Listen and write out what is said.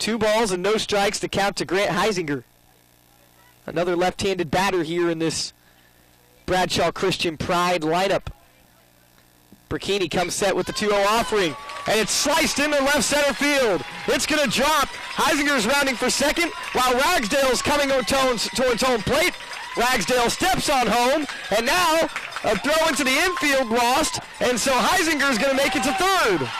2 balls and no strikes to count to Grant Heisinger. Another left-handed batter here in this Bradshaw Christian Pride lineup. Burkini comes set with the 2-0 offering, and it's sliced into left center field. It's going to drop. Heisinger's rounding for second, while Ragsdale's coming towards home plate. Ragsdale steps on home, and now a throw into the infield lost, and so Heisinger's going to make it to third.